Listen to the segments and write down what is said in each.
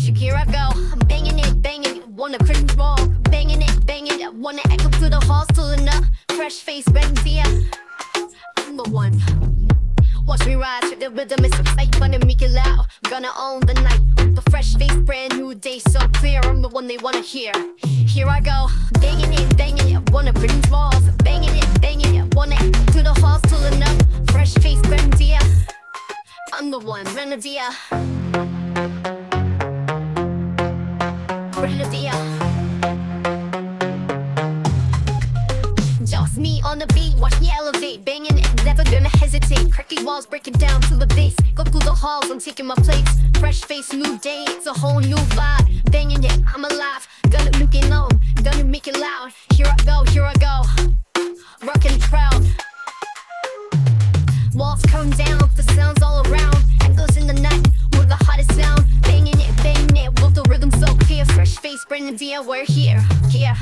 Shake, here I go, I'm banging it, banging. Wanna cringe roll, banging it, banging. Wanna echo through the halls till enough. Fresh face, red deer. I'm the one. Watch me ride, trip the rhythm is so tight. Gonna make it loud, gonna own the night. The fresh face, brand new day, so clear. I'm the one they wanna hear. Here I go, banging it, banging. Wanna cringe walls, banging it, banging. Wanna echo through the halls till enough. Fresh face, red deer. I'm the one, Grenadier. Grenadier. Just me on the beat, watch me elevate. Banging it, never gonna hesitate. Cracking walls, breaking down to the base. Go through the halls, I'm taking my place. Fresh face, new day, it's a whole new vibe. Banging it, I'm alive. Gonna make it loud, gonna make it loud. Here I go, here I go. Rocking the crowd. Walls come down, the sound's all around. Echoes in the night, we're the hottest sound. Banging it, with the rhythm so clear. Fresh face, brand new deal, we're here, here.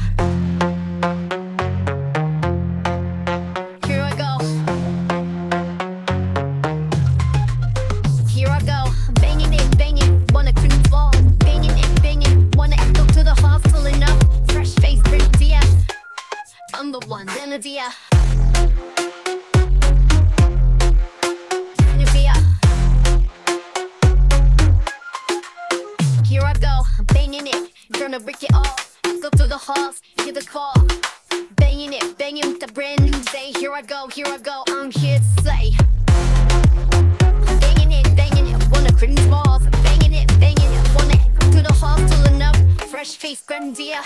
Here I go. Here I go, banging it, banging. Wanna cringe ball, banging it, banging. Wanna echo to the halls till enough. Fresh face, brand new deal. I'm the one, brand new deal. Gonna break it off, go through the halls, hear the call. Banging it, banging with a brand new day. Here I go, I'm here to slay. Banging it, wanna cringe walls. Banging it, wanna go through the halls till enough. Fresh face, grenadier.